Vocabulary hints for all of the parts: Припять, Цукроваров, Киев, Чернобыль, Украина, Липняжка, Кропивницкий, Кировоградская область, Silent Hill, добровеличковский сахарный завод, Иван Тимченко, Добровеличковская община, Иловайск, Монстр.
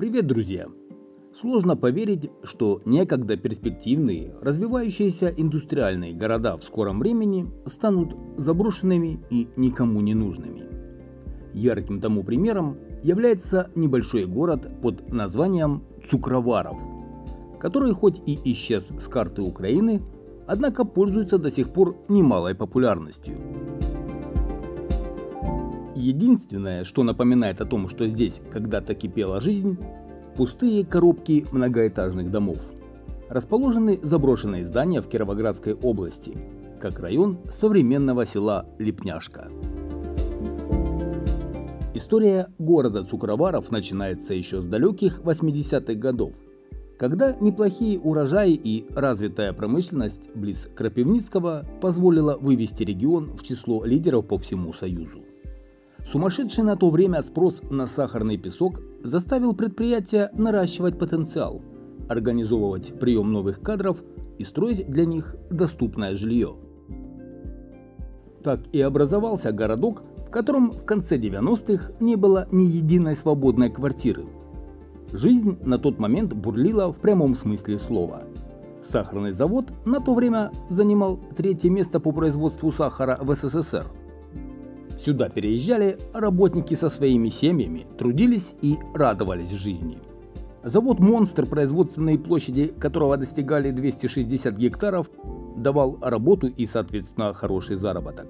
Привет, друзья! Сложно поверить, что некогда перспективные, развивающиеся индустриальные города в скором времени станут заброшенными и никому не нужными. Ярким тому примером является небольшой город под названием Цукроваров, который хоть и исчез с карты Украины, однако пользуется до сих пор немалой популярностью. Единственное, что напоминает о том, что здесь когда-то кипела жизнь – пустые коробки многоэтажных домов. Расположены заброшенные здания в Кировоградской области, как район современного села Липняжка. История города Цукроваров начинается еще с далеких 80-х годов, когда неплохие урожаи и развитая промышленность близ Кропивницкого позволила вывести регион в число лидеров по всему Союзу. Сумасшедший на то время спрос на сахарный песок заставил предприятия наращивать потенциал, организовывать прием новых кадров и строить для них доступное жилье. Так и образовался городок, в котором в конце 90-х не было ни единой свободной квартиры. Жизнь на тот момент бурлила в прямом смысле слова. Сахарный завод на то время занимал третье место по производству сахара в СССР. Сюда переезжали работники со своими семьями, трудились и радовались жизни. Завод «Монстр», производственные площади которого достигали 260 гектаров, давал работу и, соответственно, хороший заработок.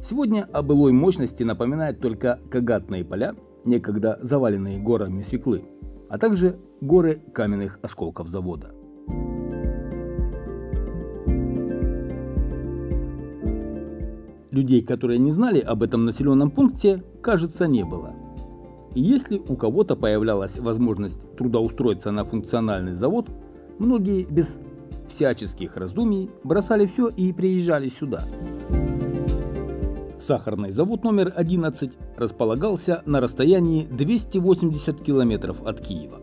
Сегодня о былой мощности напоминают только кагатные поля, некогда заваленные горами свеклы, а также горы каменных осколков завода. Людей, которые не знали об этом населенном пункте, кажется, не было. И если у кого-то появлялась возможность трудоустроиться на функциональный завод, многие без всяческих раздумий бросали все и приезжали сюда. Сахарный завод номер 11 располагался на расстоянии 280 километров от Киева,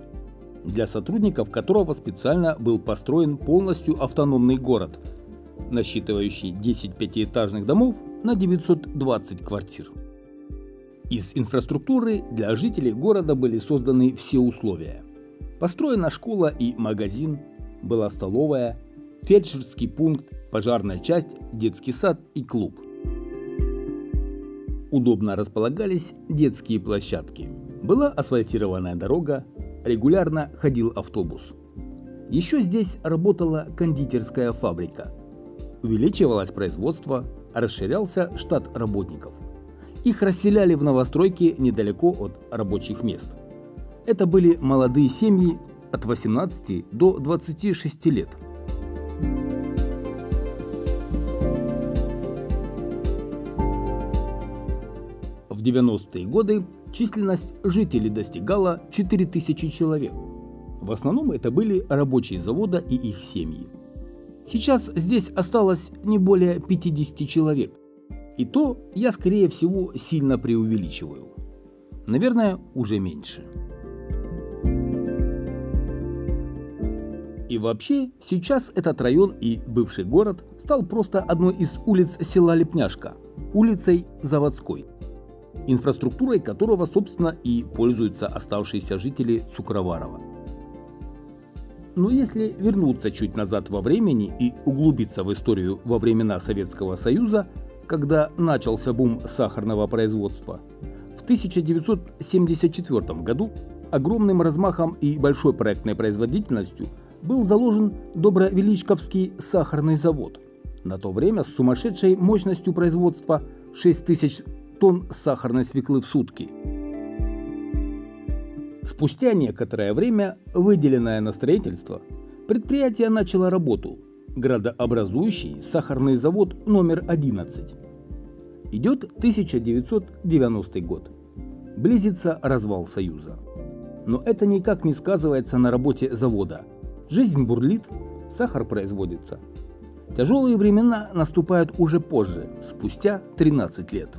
для сотрудников которого специально был построен полностью автономный город, насчитывающий 10 пятиэтажных домов на 920 квартир. Из инфраструктуры для жителей города были созданы все условия. Построена школа и магазин, была столовая, фельдшерский пункт, пожарная часть, детский сад и клуб. Удобно располагались детские площадки, была асфальтированная дорога, регулярно ходил автобус. Еще здесь работала кондитерская фабрика. Увеличивалось производство, расширялся штат работников. Их расселяли в новостройки недалеко от рабочих мест. Это были молодые семьи от 18 до 26 лет. В 90-е годы численность жителей достигала 4000 человек. В основном это были рабочие завода и их семьи. Сейчас здесь осталось не более 50 человек. И то я, скорее всего, сильно преувеличиваю. Наверное, уже меньше. И вообще, сейчас этот район и бывший город стал просто одной из улиц села Липняжка, улицей Заводской, инфраструктурой которого, собственно, и пользуются оставшиеся жители Цукроварова. Но если вернуться чуть назад во времени и углубиться в историю во времена Советского Союза, когда начался бум сахарного производства, в 1974 году огромным размахом и большой проектной производительностью был заложен Добровеличковский сахарный завод, на то время с сумасшедшей мощностью производства 6000 тонн сахарной свеклы в сутки. Спустя некоторое время, выделенное на строительство, предприятие начало работу. Градообразующий сахарный завод номер 11. Идет 1990 год. Близится развал Союза. Но это никак не сказывается на работе завода. Жизнь бурлит, сахар производится. Тяжелые времена наступают уже позже, спустя 13 лет.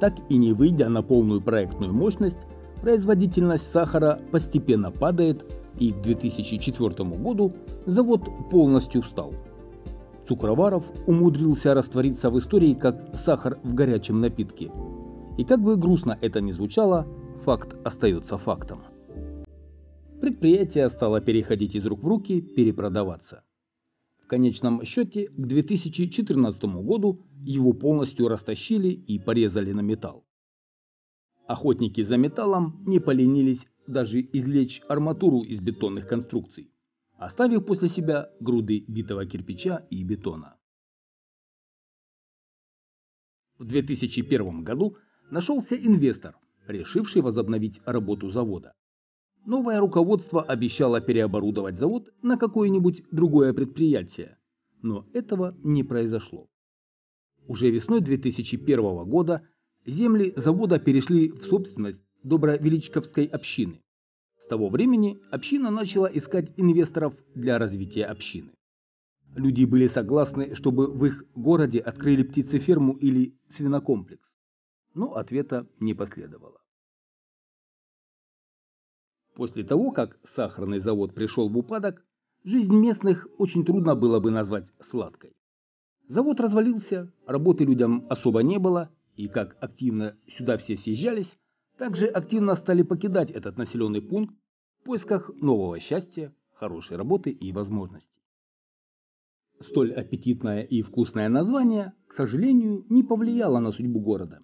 Так и не выйдя на полную проектную мощность, производительность сахара постепенно падает, и к 2004 году завод полностью встал. Цукроваров умудрился раствориться в истории как сахар в горячем напитке. И как бы грустно это ни звучало, факт остается фактом. предприятие стало переходить из рук в руки, перепродаваться. В конечном счете, к 2014 году его полностью растащили и порезали на металл. Охотники за металлом не поленились даже извлечь арматуру из бетонных конструкций, оставив после себя груды битого кирпича и бетона. В 2001 году нашелся инвестор, решивший возобновить работу завода. Новое руководство обещало переоборудовать завод на какое-нибудь другое предприятие, но этого не произошло. Уже весной 2001 года земли завода перешли в собственность Добровеличковской общины. С того времени община начала искать инвесторов для развития общины. Люди были согласны, чтобы в их городе открыли птицеферму или свинокомплекс, но ответа не последовало. После того, как сахарный завод пришел в упадок, жизнь местных очень трудно было бы назвать сладкой. Завод развалился, работы людям особо не было, и как активно сюда все съезжались, также активно стали покидать этот населенный пункт в поисках нового счастья, хорошей работы и возможностей. Столь аппетитное и вкусное название, к сожалению, не повлияло на судьбу города.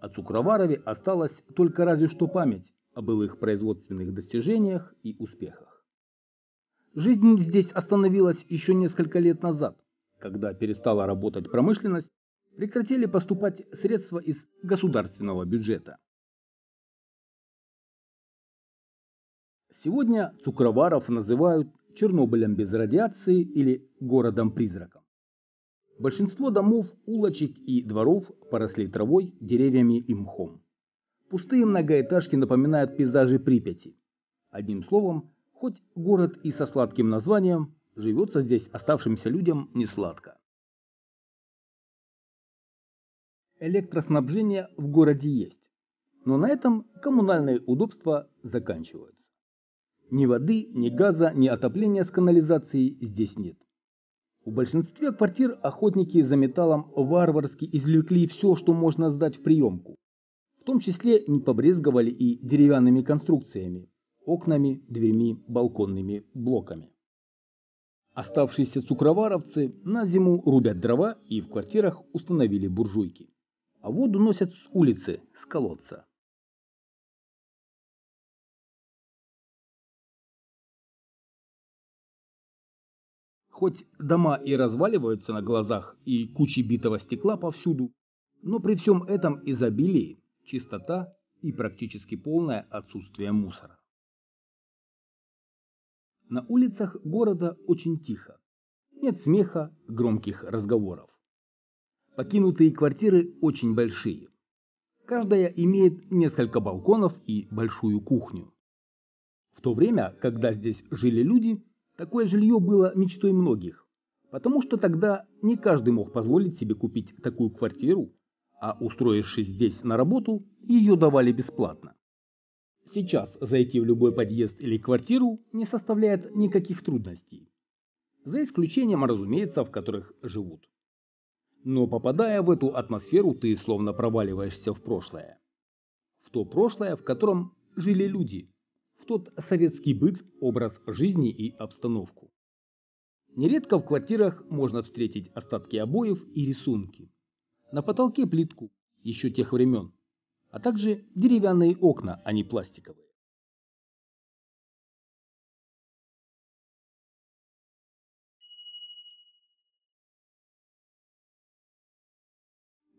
О Цукроварове осталась только разве что память о былых производственных достижениях и успехах. Жизнь здесь остановилась еще несколько лет назад, когда перестала работать промышленность, прекратили поступать средства из государственного бюджета. Сегодня Цукроваров называют Чернобылем без радиации или городом-призраком. Большинство домов, улочек и дворов поросли травой, деревьями и мхом. Пустые многоэтажки напоминают пейзажи Припяти. Одним словом, хоть город и со сладким названием, живется здесь оставшимся людям несладко. Электроснабжение в городе есть, но на этом коммунальные удобства заканчиваются. Ни воды, ни газа, ни отопления с канализацией здесь нет. У большинства квартир охотники за металлом варварски извлекли все, что можно сдать в приемку. В том числе не побрезговали и деревянными конструкциями, окнами, дверьми, балконными блоками. Оставшиеся цукроваровцы на зиму рубят дрова и в квартирах установили буржуйки. А воду носят с улицы, с колодца. Хоть дома и разваливаются на глазах и кучи битого стекла повсюду, но при всем этом изобилие, чистота и практически полное отсутствие мусора. На улицах города очень тихо, нет смеха, громких разговоров. Покинутые квартиры очень большие. Каждая имеет несколько балконов и большую кухню. В то время, когда здесь жили люди, такое жилье было мечтой многих, потому что тогда не каждый мог позволить себе купить такую квартиру, а устроившись здесь на работу, ее давали бесплатно. Сейчас зайти в любой подъезд или квартиру не составляет никаких трудностей, за исключением, разумеется, в которых живут. Но попадая в эту атмосферу, ты словно проваливаешься в прошлое. В то прошлое, в котором жили люди, в тот советский быт, образ жизни и обстановку. Нередко в квартирах можно встретить остатки обоев и рисунки. На потолке плитку, еще тех времен, а также деревянные окна, а не пластиковые.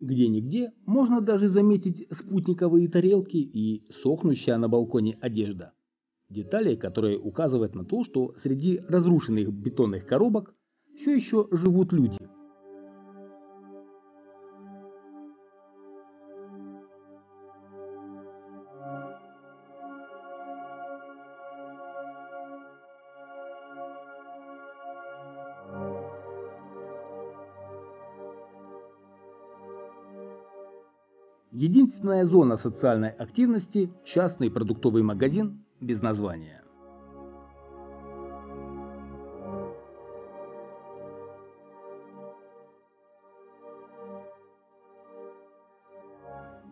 Где-нигде можно даже заметить спутниковые тарелки и сохнущая на балконе одежда. Детали, которые указывают на то, что среди разрушенных бетонных коробок все еще живут люди. Единственная зона социальной активности – частный продуктовый магазин без названия.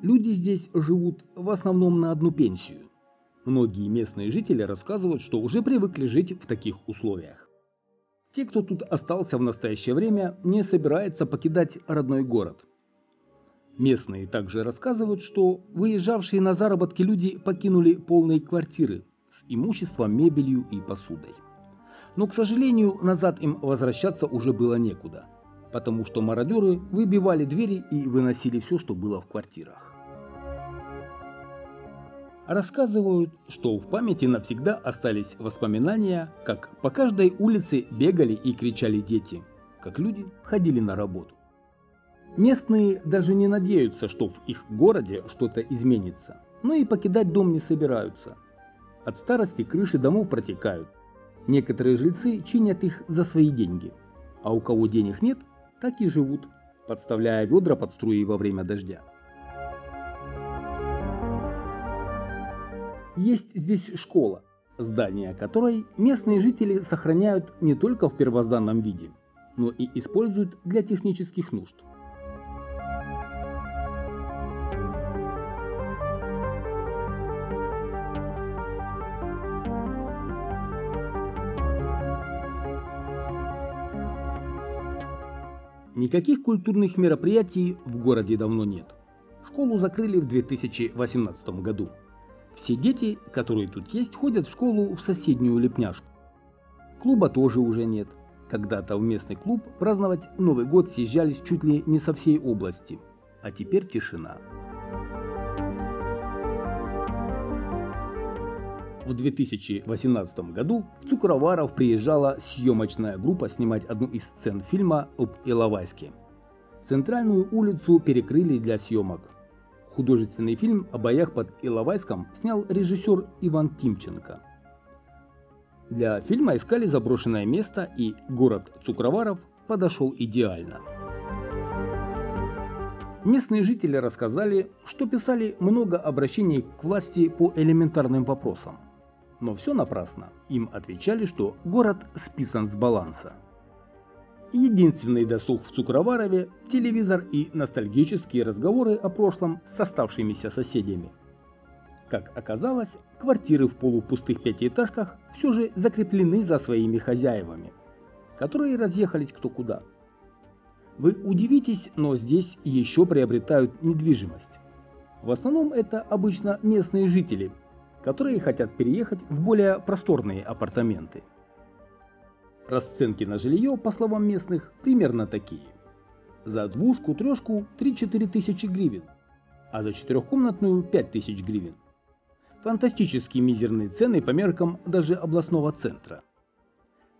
Люди здесь живут в основном на одну пенсию, Многие местные жители рассказывают, что уже привыкли жить в таких условиях. Те, кто тут остался в настоящее время, не собираются покидать родной город. Местные также рассказывают, что выезжавшие на заработки люди покинули полные квартиры с имуществом, мебелью и посудой. Но, к сожалению, назад им возвращаться уже было некуда, потому что мародеры выбивали двери и выносили все, что было в квартирах. Рассказывают, что в памяти навсегда остались воспоминания, как по каждой улице бегали и кричали дети, как люди ходили на работу. Местные даже не надеются, что в их городе что-то изменится, но и покидать дом не собираются. От старости крыши домов протекают. Некоторые жильцы чинят их за свои деньги, а у кого денег нет, так и живут, подставляя ведра под струи во время дождя. Есть здесь школа, здание которой местные жители сохраняют не только в первозданном виде, но и используют для технических нужд. Никаких культурных мероприятий в городе давно нет. Школу закрыли в 2018 году. Все дети, которые тут есть, ходят в школу в соседнюю Липняжку. Клуба тоже уже нет. Когда-то в местный клуб праздновать Новый год съезжались чуть ли не со всей области. А теперь тишина. В 2018 году в Цукроваров приезжала съемочная группа снимать одну из сцен фильма об Иловайске. Центральную улицу перекрыли для съемок. Художественный фильм о боях под Иловайском снял режиссер Иван Тимченко. Для фильма искали заброшенное место, и город Цукроваров подошел идеально. Местные жители рассказали, что писали много обращений к власти по элементарным вопросам. Но все напрасно. Им отвечали, что город списан с баланса. Единственный досуг в Цукроварове – телевизор и ностальгические разговоры о прошлом с оставшимися соседями. Как оказалось, квартиры в полупустых пятиэтажках все же закреплены за своими хозяевами, которые разъехались кто куда. Вы удивитесь, но здесь еще приобретают недвижимость. В основном это обычно местные жители, которые хотят переехать в более просторные апартаменты. Расценки на жилье, по словам местных, примерно такие. За двушку, трешку 3-4 тысячи гривен, а за четырехкомнатную 5 тысяч гривен. Фантастически мизерные цены по меркам даже областного центра.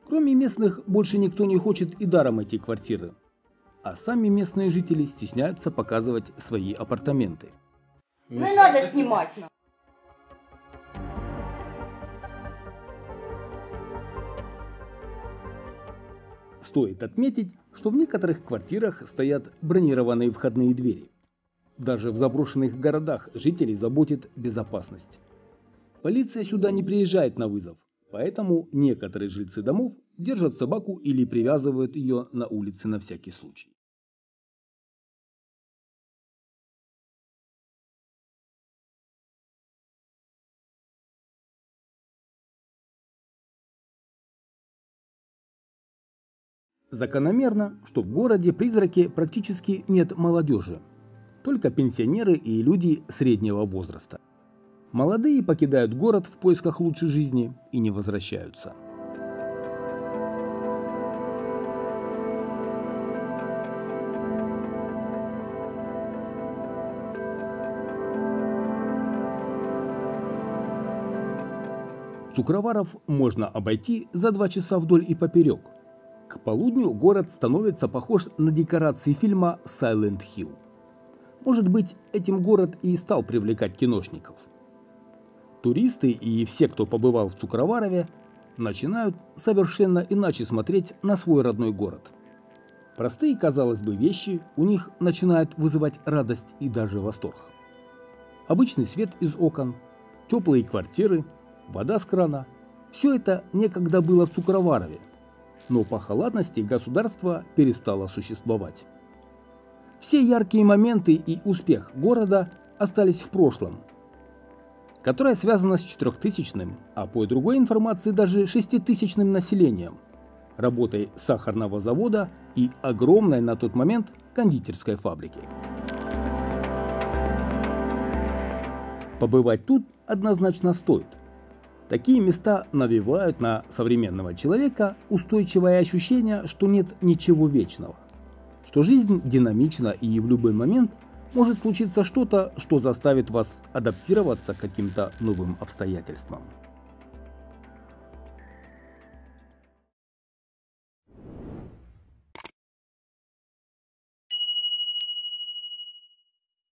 Кроме местных, больше никто не хочет и даром эти квартиры. А сами местные жители стесняются показывать свои апартаменты. Ну и надо снимать. Стоит отметить, что в некоторых квартирах стоят бронированные входные двери. Даже в заброшенных городах жителей заботит безопасность. Полиция сюда не приезжает на вызов, поэтому некоторые жильцы домов держат собаку или привязывают ее на улице на всякий случай. Закономерно, что в городе призраки практически нет молодежи, только пенсионеры и люди среднего возраста. Молодые покидают город в поисках лучшей жизни и не возвращаются. Цукроваров можно обойти за 2 часа вдоль и поперек. К полудню город становится похож на декорации фильма Silent Hill. Может быть, этим город и стал привлекать киношников. Туристы и все, кто побывал в Цукроварове, начинают совершенно иначе смотреть на свой родной город. Простые, казалось бы, вещи у них начинают вызывать радость и даже восторг. Обычный свет из окон, теплые квартиры, вода с крана – все это некогда было в Цукроварове. Но по халатности государство перестало существовать. Все яркие моменты и успех города остались в прошлом. которая связана с 4000-ным, а по другой информации даже 6000-ным населением, работой сахарного завода и огромной на тот момент кондитерской фабрики. Побывать тут однозначно стоит. Такие места навевают на современного человека устойчивое ощущение, что нет ничего вечного, что жизнь динамична и в любой момент может случиться что-то, что заставит вас адаптироваться к каким-то новым обстоятельствам.